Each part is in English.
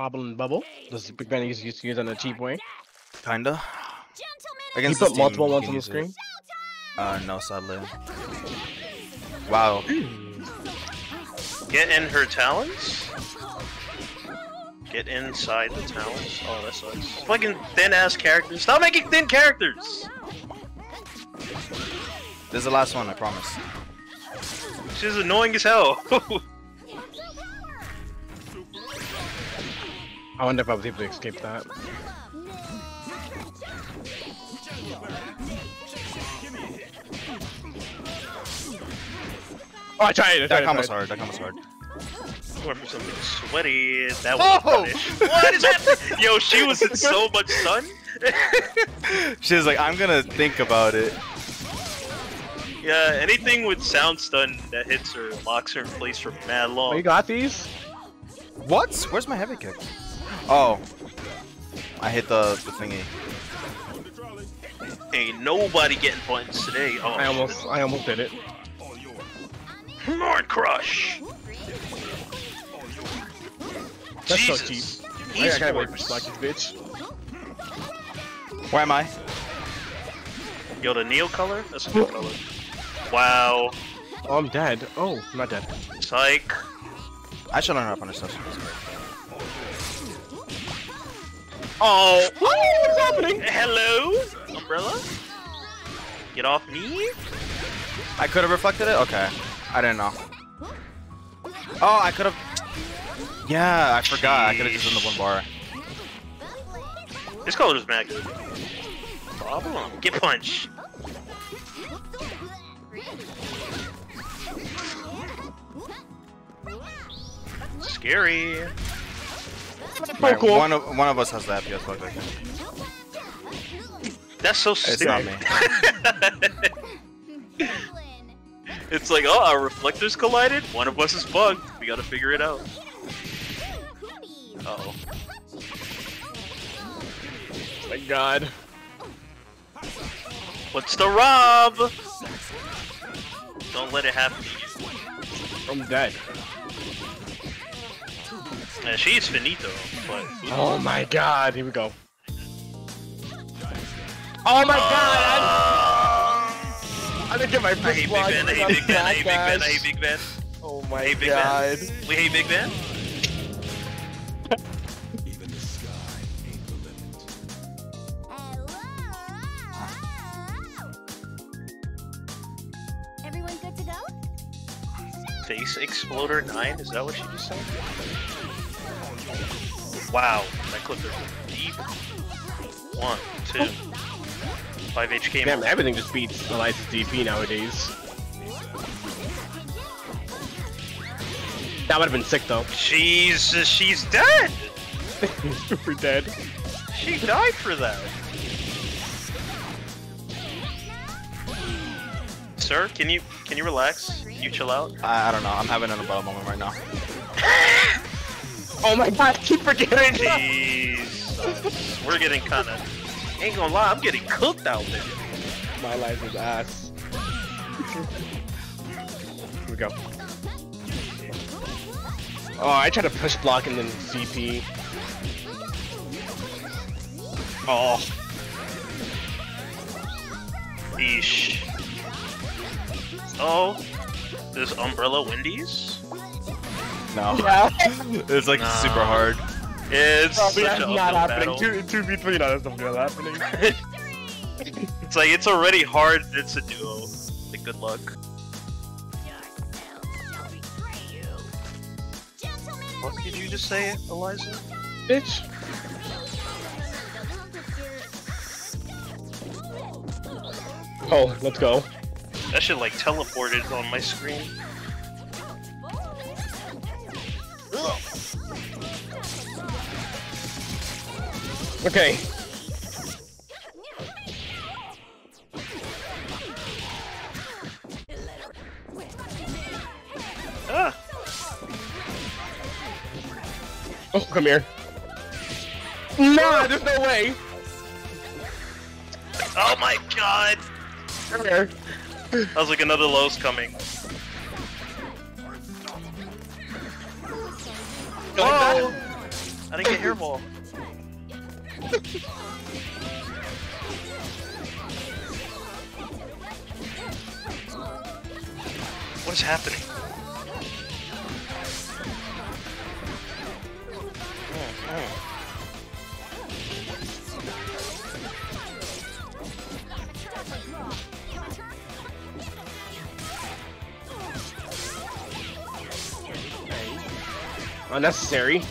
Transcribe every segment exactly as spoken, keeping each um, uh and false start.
Bobble and Bubble. This is Big Band used to use on a cheap way. Kinda. Against you put multiple ones on the screen? Uh, no, sadly. Wow. Get in her talons? Get inside the talons? Oh, that sucks. Fucking thin-ass characters. Stop making thin characters! This is the last one, I promise. She's annoying as hell. I wonder if I was able to escape that. Oh, I tried it! I tried that combo's hard, that combo's hard. Or for something sweaty, that was oh! What is happening? Yo, she was in so much sun? She was like, I'm gonna think about it. Yeah, anything with sound stun that hits her locks her in place for mad long. Oh, you got these? What? Where's my heavy kick? Oh. I hit the, the thingy. Ain't nobody getting buttons today. Oh, I almost, I almost did it. Lord Crush! That's Jesus. So cheap. He's I gotta wait for Slacky, bitch. Where am I? Yo, the Neo color? That's a cool color. Wow. Oh, I'm dead. Oh, I'm not dead. Psych. I should learn how to punish this. Oh! Oh, what's happening? Hello? Umbrella? Get off me? I could have reflected it? Okay. I didn't know. Oh, I could have. Yeah, I forgot. Jeez. I could have just done the one bar. This color is mad good. Problem. Get punch. Scary. Man, cool. One of one of us has that P S bug, I think. That's so stupid. It's not me. It's like, oh, our reflectors collided. One of us is bugged. We gotta figure it out. Uh oh. Thank God. What's the rob? Don't let it happen to you. I'm dead. Yeah, she's finito, but... Oh my God, here we go. Oh my uh... God! I'm... I didn't get my first I hate block. Big Band, I hate Big Band, I hate Big Band, I hate Big Band. Oh my hate God. Big Band. We hate Big Band? Face Exploder nine? Is that what she just said? Wow, I clipped her deep. One, two. Five H K. Damn, everything just beats Eliza's D P nowadays. That would have been sick though. Jesus, she's dead! Super dead. She died for that. Sir, can you can you relax? Can you chill out? I, I don't know. I'm having an umbrella moment right now. Oh my God! I keep forgetting. Jeez, we're getting kind of. Ain't gonna lie, I'm getting cooked out there. My life is ass. Here we go. Oh, I tried to push block and then C P. Oh. Eesh. Oh, there's Umbrella Wendy's? No. Yeah. It's like nah. Super hard. It's oh, such that's not happening. two v three, no, that's not happening. It's like, it's already hard, it's a duo. Like, good luck. What did you just say, Eliza? Bitch. Oh, let's go. That shit like teleported on my screen. Okay. Ah. Oh, come here. Nah, there's no way. Oh my God. Come here. I was like, another low's coming. Oh! I didn't get terrible. What is happening? Oh, oh. Unnecessary.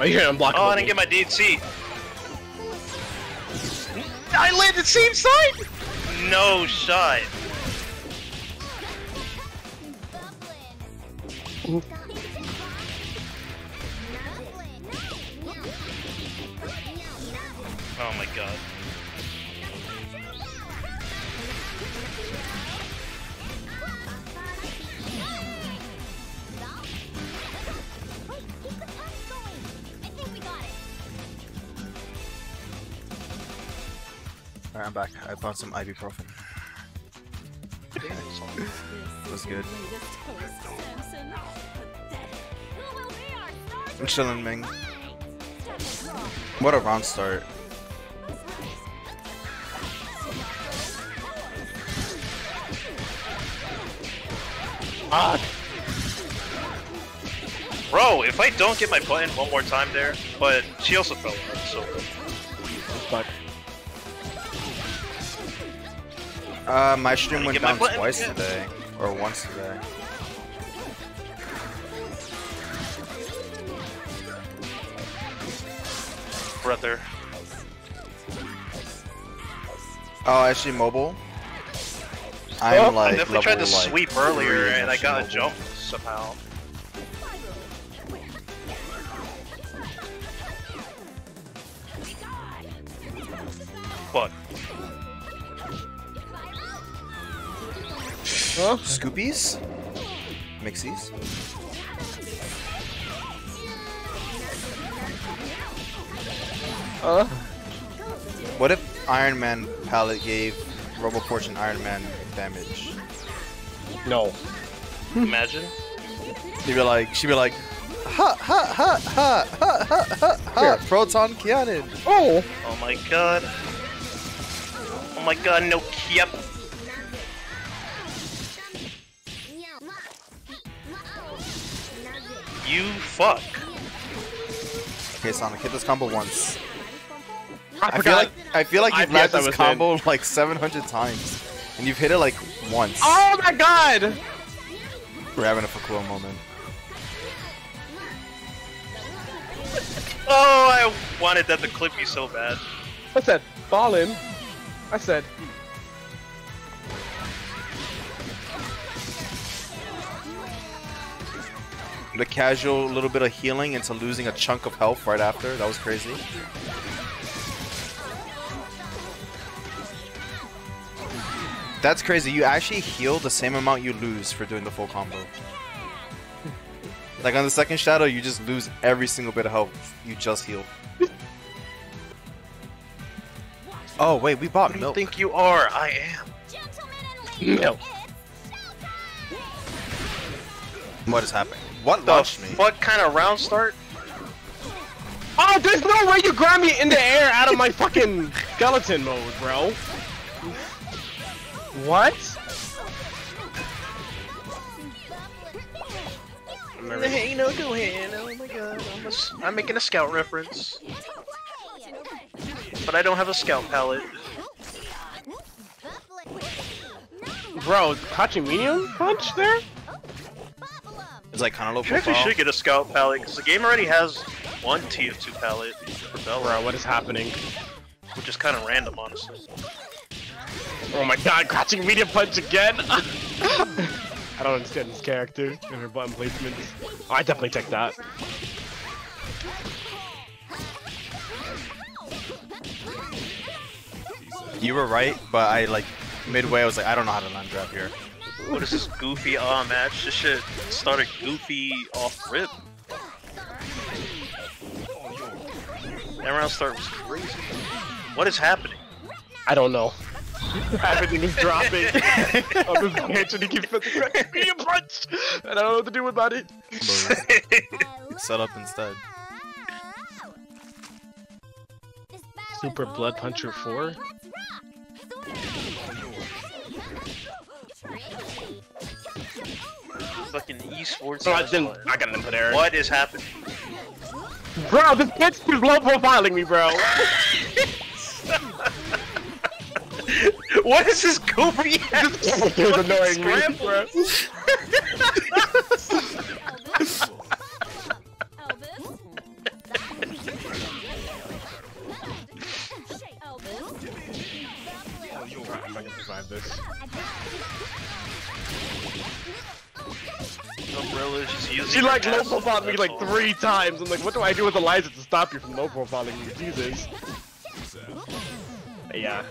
Oh, you're unblockable. Oh, I didn't get my D C. I landed same side. No shot. Oh my god. Alright, I'm back. I bought some ibuprofen. It was good. I'm chilling, Ming. What a round start. Ah. Bro, if I don't get my button one more time there, but she also fell off, so fuck. Uh, my stream went down twice yeah. today, or once today. Brother. Oh, actually mobile? I am oh, like I definitely tried to like sweep earlier and I got mobile. A jump somehow. Fuck. Oh, Scoopies? Mixies? Uh. What if Iron Man palette gave Robo Fortune Iron Man damage? No. Imagine. She'd be like, she'd be like, ha ha ha ha ha ha ha ha. Proton Kianin. Oh. Oh my god. Oh my god. No Kiep. You fuck. Okay, Sonic, hit this combo once. I, I feel like I feel like you've had this combo in. like seven hundred times, and you've hit it like once. Oh my god! We're having a Fakula moment. Oh, I wanted that to clip me so bad. I said, ballin'. I said. The casual little bit of healing into losing a chunk of health right after. That was crazy. That's crazy. You actually heal the same amount you lose for doing the full combo. Like on the second shadow, you just lose every single bit of health you just healed. Oh, wait, we bought milk. I think you are. I am. Milk. What is happening? What the fuck kind of round start? Oh, there's no way you grab me in the air out of my fucking skeleton mode, bro. What? Hey, no, go ahead. Oh my god, I'm, a, I'm making a scout reference. But I don't have a scout palette. Bro, Pachimino punch there? It's like kind of low profile. Actually should get a scout palette because the game already has one T F two palette for Bella. Bro, what is happening? Which is kind of random, honestly. Oh my god, crouching media punch again! I don't understand this character and her button placements. Oh, I definitely checked that. You were right, but I like midway I was like, I don't know how to land grab here. What is this goofy ah uh, match? This shit started goofy off rip. That round start was crazy. What is happening? I don't know. Everything is dropping. I'm just hitting and he keeps cracking me a punch, and I don't know what to do about it. Set up instead. Super Blood Puncher four. Fucking esports. I didn't. I got an input error. What is happening? Bro, this bitch is low profiling me, bro. What is this goofy ass? This is annoying me, bro. I'm not gonna survive this. Umbrella, she's using she like low profiled me like all. three times. I'm like, what do I do with Eliza to stop you from low profiling me? Jesus. Yeah.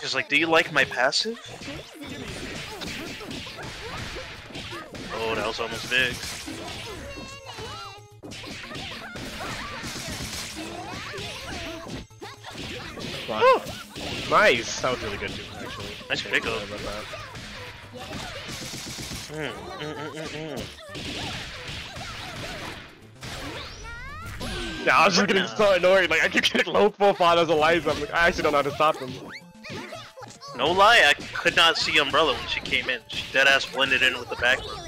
She's like, do you like my passive? Oh, that was almost big. Oh. Nice! That was really good too, actually. Nice pick up. Mm, mm, mm, mm, mm. Nah, I was just getting so annoyed, like I keep getting low profile as Eliza, I'm like, I actually don't know how to stop him. No lie, I could not see Umbrella when she came in. She deadass blended in with the back row.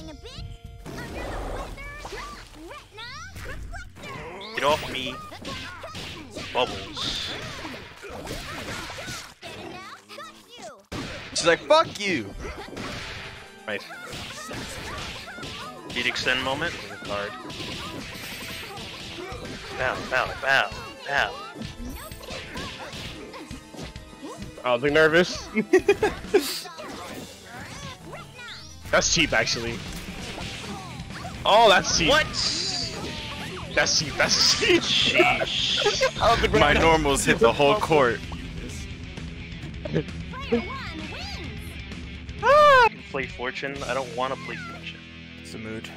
Get off me, Bubbles. She's like, fuck you! Right. Heat extend moment? Hard. Bow, bow, bow, bow. I was like nervous. That's cheap, actually. Oh, that's cheap. What? That's cheap, that's cheap. Sheesh. My normals hit the whole court. I can play Fortune. I don't want to play Fortune. It's a mood.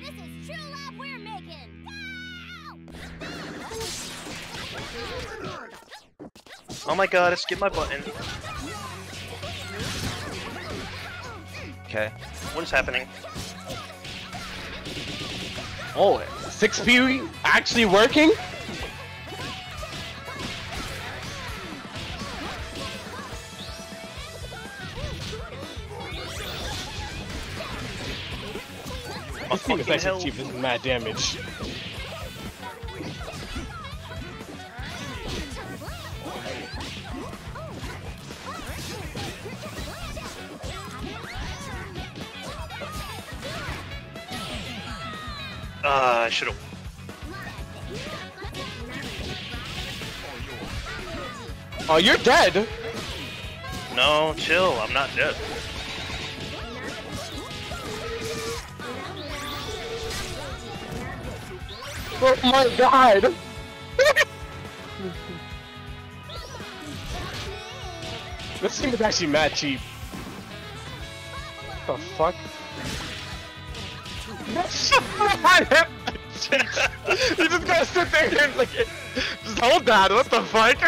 This is true love we're making. Go! Oh my god, I skipped my button. Okay. What is happening? Oh, six P actually working? This thing is actually cheap, this is mad damage. Uh, I should've... Oh, you're dead! No, chill, I'm not dead. Oh my god! This team is actually mad cheap. What the fuck? You just gotta sit there and like, just hold that, what the fuck?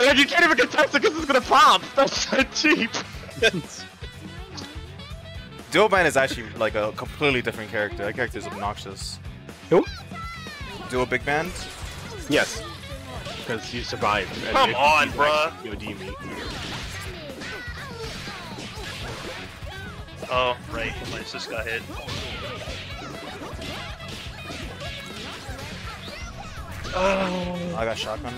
And like, you can't even contest it because it's gonna pop! That's so cheap! Dual Band is actually like a completely different character. That character is obnoxious. Who? Dual Big Band? Yes. Because he survived. Come on, bruh! Oh, right. My sister got hit. Oh. I got shotgun.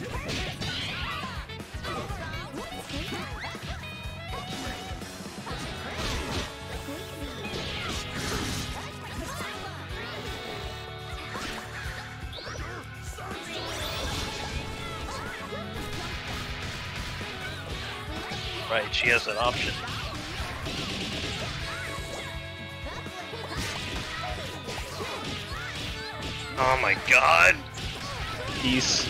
Right, she has an option. Oh my god! Peace.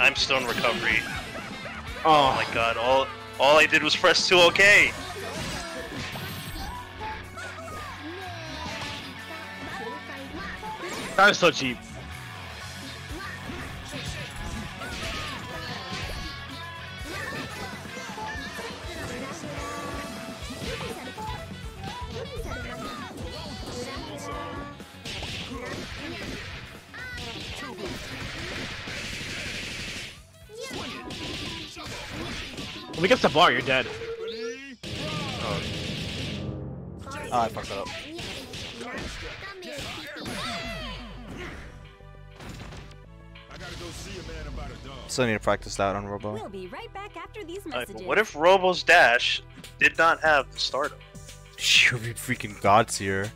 I'm still in recovery. Oh, oh my god, all all I did was press two okay. That was so cheap. When he gets the bar, you're dead. Oh, oh I fucked that up. Still need to practice that on Robo. We'll be right back after these messages. Right, what if Robo's dash did not have the startup? She'll be freaking gods here.